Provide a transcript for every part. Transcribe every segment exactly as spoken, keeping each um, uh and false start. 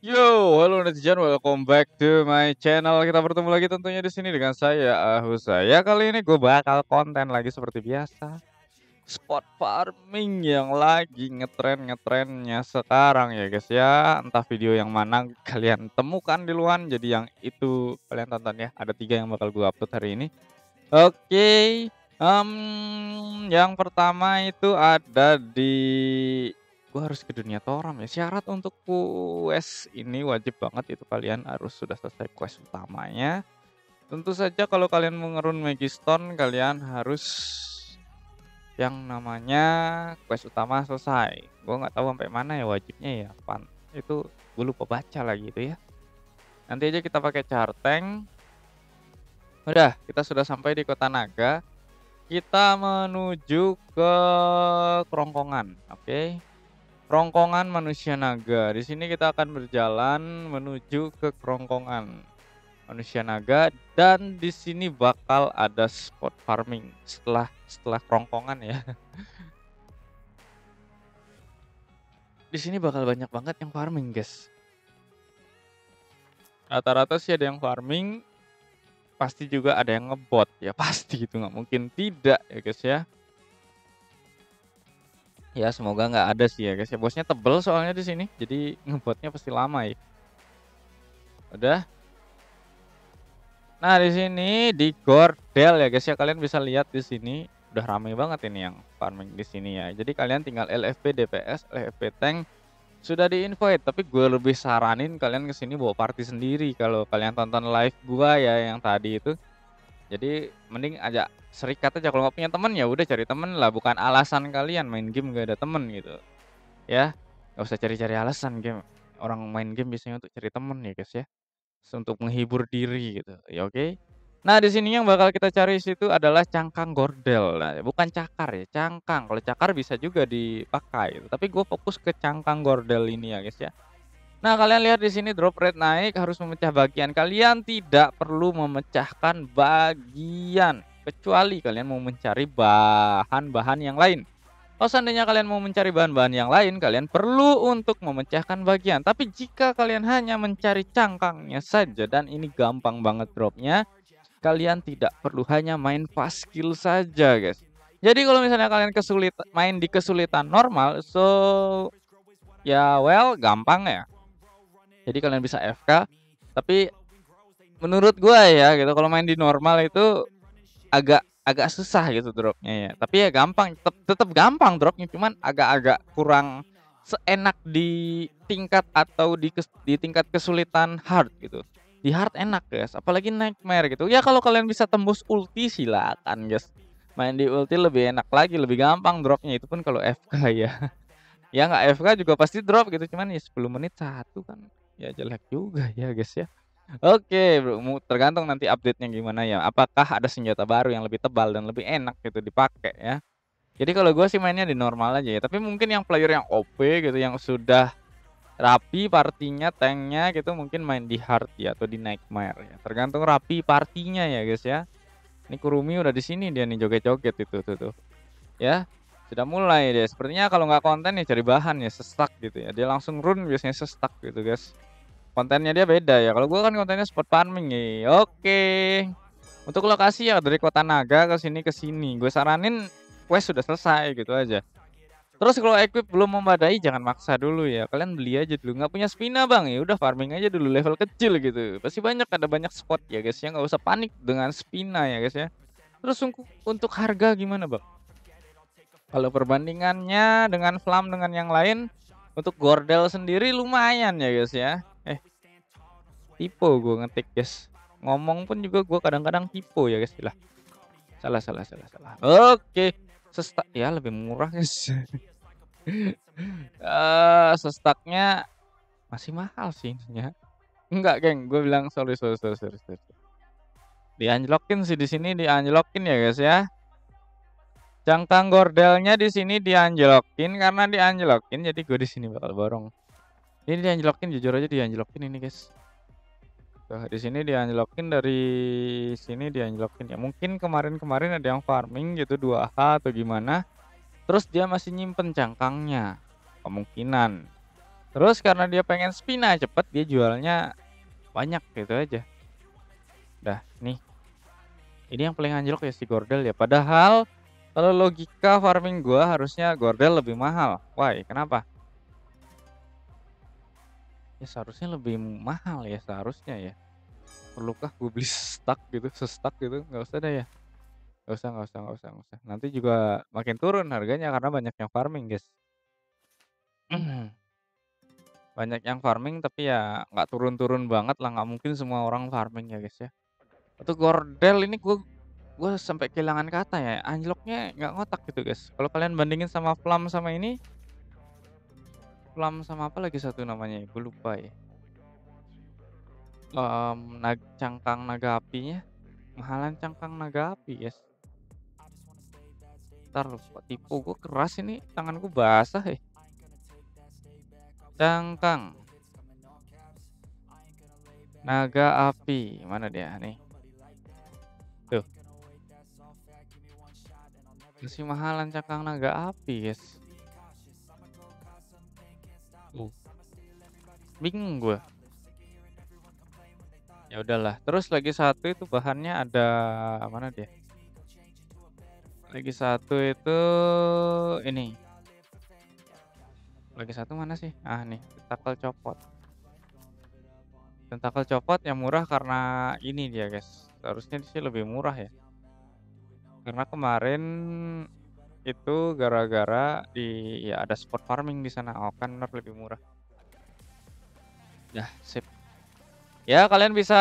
Yo, halo netizen, welcome back to my channel. Kita bertemu lagi tentunya di sini dengan saya Ahusa. Ya, kali ini gue bakal konten lagi seperti biasa. Spot farming yang lagi ngetren-ngetrennya sekarang ya, guys ya. Entah video yang mana kalian temukan di luar, jadi yang itu kalian tonton ya. Ada tiga yang bakal gue upload hari ini. Oke. Okay. Um, yang pertama itu ada di gue harus ke dunia Toram ya. Syarat untuk quest ini wajib banget itu kalian harus sudah selesai quest utamanya. Tentu saja kalau kalian mengerun Magistone, kalian harus yang namanya quest utama selesai. Gue nggak tahu sampai mana ya wajibnya ya. Pan itu gue lupa baca lagi itu ya. Nanti aja kita pakai Charteng. Udah, kita sudah sampai di Kota Naga. Kita menuju ke Kerongkongan, oke? Okay? Kerongkongan Manusia Naga. Di sini kita akan berjalan menuju ke Kerongkongan Manusia Naga, dan di sini bakal ada spot farming setelah setelah Kerongkongan ya. Di sini bakal banyak banget yang farming, guys. Rata-rata sih ada yang farming, pasti juga ada yang ngebot ya, pasti itu nggak mungkin tidak ya, guys ya. Ya semoga nggak ada sih ya guys ya, bosnya tebel soalnya di sini, jadi ngebotnya pasti lama ya. Udah. Nah di sini di Gordel ya guys ya, kalian bisa lihat di sini udah ramai banget ini yang farming di sini ya. Jadi kalian tinggal L F P D P S, L F P tank sudah diinvite, tapi gue lebih saranin kalian kesini bawa party sendiri. Kalau kalian tonton live gue ya yang tadi itu. Jadi mending aja serikat aja, kalau nggak punya temen ya udah cari temen lah, bukan alasan kalian main game gak ada temen gitu. Ya, nggak usah cari-cari alasan game. Orang main game biasanya untuk cari temen ya guys ya. Untuk menghibur diri gitu. Ya oke. Okay? Nah, di sini yang bakal kita cari situ adalah cangkang gordel. Nah, bukan cakar ya, cangkang. Kalau cakar bisa juga dipakai, tapi gue fokus ke cangkang gordel ini ya guys ya. Nah kalian lihat di sini drop rate naik, harus memecah bagian. Kalian tidak perlu memecahkan bagian kecuali kalian mau mencari bahan-bahan yang lain. Kalau seandainya kalian mau mencari bahan-bahan yang lain, kalian perlu untuk memecahkan bagian. Tapi jika kalian hanya mencari cangkangnya saja, dan ini gampang banget dropnya, kalian tidak perlu hanya main fast skill saja guys. Jadi kalau misalnya kalian kesulitan main di kesulitan normal, so ya well gampang ya. Jadi kalian bisa F K, tapi menurut gue ya gitu kalau main di normal itu agak agak susah gitu dropnya ya. Tapi ya gampang, tetap tetap gampang dropnya, cuman agak-agak kurang seenak di tingkat atau di kes, di tingkat kesulitan hard gitu. Di hard enak guys, apalagi nightmare gitu. Ya kalau kalian bisa tembus ulti silakan guys. Main di ulti lebih enak lagi, lebih gampang dropnya, itu pun kalau F K ya. Ya nggak F K juga pasti drop gitu, cuman ya sepuluh menit satu kan. Ya jelek juga ya guys ya. Oke bro, tergantung nanti update-nya gimana ya. Apakah ada senjata baru yang lebih tebal dan lebih enak gitu dipakai ya. Jadi kalau gue sih mainnya di normal aja ya. Tapi mungkin yang player yang O P gitu, yang sudah rapi partinya, tanknya gitu, mungkin main di hard ya atau di nightmare ya. Tergantung rapi partinya ya guys ya. Ini Kurumi udah di sini, dia nih joget-joget itu tuh tuh. Ya. Sudah mulai deh, sepertinya kalau nggak konten ya cari bahan ya, sestak gitu ya. Dia langsung run biasanya sestak gitu guys. Kontennya dia beda ya, kalau gua kan kontennya spot farming nih. Oke. Untuk lokasi ya dari Kota Naga ke sini ke sini. Gue saranin quest sudah selesai gitu aja. Terus kalau equip belum memadai jangan maksa dulu ya. Kalian beli aja dulu, nggak punya spina bang ya udah farming aja dulu level kecil gitu. Pasti banyak, ada banyak spot ya guys ya, nggak usah panik dengan spina ya guys ya. Terus untuk harga gimana bang? Kalau perbandingannya dengan Flam dengan yang lain, untuk Gordel sendiri lumayan ya guys ya. Eh, tipe gue ngetik guys. Ngomong pun juga gue kadang-kadang tipe ya guys. Lah, salah salah salah salah. Oke, sestak ya lebih murah guys. uh, sestaknya masih mahal sih ya. Enggak geng, gue bilang sorry sorry sorry sorry. Dianjlokin sih di sini, dianjlokin ya guys ya. Cangkang gordelnya di sini dianjlokin, karena dianjlokin jadi gue di sini bakal borong. Ini dianjlokin, jujur aja dianjlokin ini guys. Tuh, di sini dianjlokin, dari sini dianjlokin ya. Mungkin kemarin-kemarin ada yang farming gitu dua H atau gimana. Terus dia masih nyimpen cangkangnya. Kemungkinan. Terus karena dia pengen spina cepet, dia jualnya banyak gitu aja. Dah nih, ini yang paling anjlok ya si Gordel ya. Padahal kalau logika farming gua harusnya Gordel lebih mahal. Why? Kenapa? Ya seharusnya lebih mahal ya, seharusnya ya. Perlukah gue beli stuck gitu, stuck gitu? Nggak usah deh ya. Nggak usah, nggak usah, nggak usah, nggak usah. Nanti juga makin turun harganya karena banyak yang farming, guys. Banyak yang farming tapi ya nggak turun-turun banget lah, nggak mungkin semua orang farming ya guys ya. Atau Gordel ini gue gue sampai kehilangan kata ya, anjloknya nggak ngotak gitu guys. Kalau kalian bandingin sama Plum sama ini, Plum sama apa lagi satu namanya, gue lupa ya. Um, naga, cangkang naga apinya mahalan, cangkang naga api guys. Ntar lupa, tipu gue keras ini, tanganku basah ya. Cangkang naga api mana dia nih tuh, masih mahalan cangkang naga api guys. Uh. Bingung gue ya udahlah. Terus lagi satu itu bahannya ada mana dia, lagi satu itu ini lagi satu mana sih? Ah nih, tentakel copot. Tentakel copot yang murah karena ini dia guys. Harusnya sih lebih murah ya. Karena kemarin itu gara-gara di ya ada spot farming di sana. Oh kan bener, lebih murah. Nah, sip. Ya kalian bisa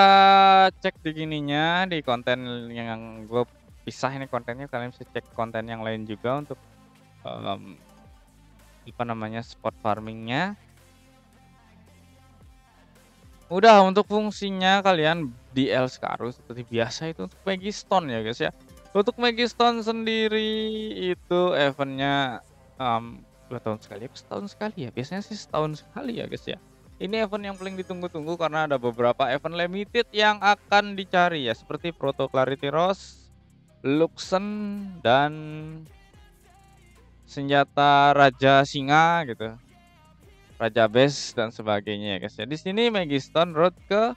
cek di gininya, di konten yang gue pisah ini kontennya, kalian bisa cek konten yang lain juga untuk um, apa namanya spot farmingnya. Udah untuk fungsinya kalian D L Skarus seperti biasa itu untuk Magistone ya guys ya. Untuk Magistone sendiri itu eventnya um, dua tahun sekali, setahun sekali ya. Biasanya sih setahun sekali ya guys ya. Ini event yang paling ditunggu-tunggu karena ada beberapa event limited yang akan dicari ya, seperti Proto Clarity Rose, Luxen, dan senjata Raja Singa gitu, Raja Base dan sebagainya guys ya. Di sini Magistone road ke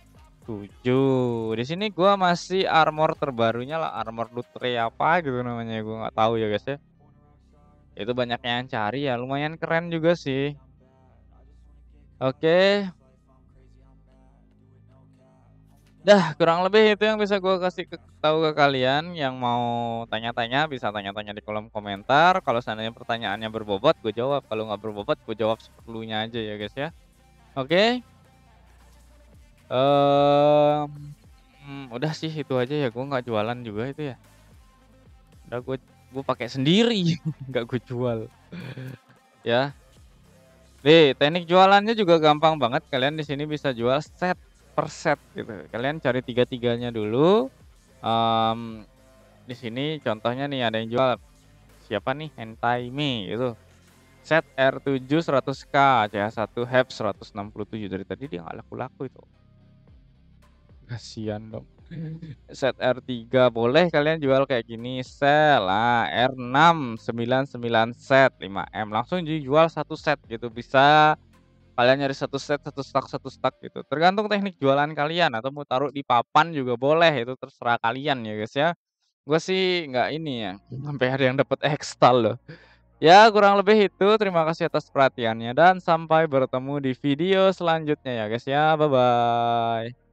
tujuh. Di sini gua masih armor terbarunya lah, armor Lutre apa gitu namanya, gua nggak tahu ya guys ya. Itu banyak yang cari ya, lumayan keren juga sih. Oke. Okay. Dah, kurang lebih itu yang bisa gue kasih ke, tahu ke kalian. Yang mau tanya-tanya bisa tanya-tanya di kolom komentar. Kalau seandainya pertanyaannya berbobot, gue jawab. Kalau nggak berbobot, gue jawab seperlunya aja ya guys ya. Oke. Okay. Uh, hmm, udah sih itu aja ya. Gue nggak jualan juga itu ya. Udah gue gue pakai sendiri, nggak gue jual. Ya. Nih, teknik jualannya juga gampang banget. Kalian di sini bisa jual set per set gitu. Kalian cari tiga-tiganya dulu. Um, di sini contohnya nih ada yang jual siapa nih, Hentai Me gitu. Set R tujuh seratus K, C H satu H E P seratus enam puluh tujuh. Dari tadi dia nggak laku-laku itu. Kasihan dong. Set R tiga boleh kalian jual kayak gini, sel lah R enam sembilan puluh sembilan set lima M langsung dijual satu set gitu. Bisa kalian nyari satu set, satu stack, satu stack gitu. Tergantung teknik jualan kalian, atau mau taruh di papan juga boleh, itu terserah kalian ya guys ya. Gue sih nggak ini ya, sampai ada yang dapat ekstal loh. Ya kurang lebih itu, terima kasih atas perhatiannya dan sampai bertemu di video selanjutnya ya guys ya. Bye bye.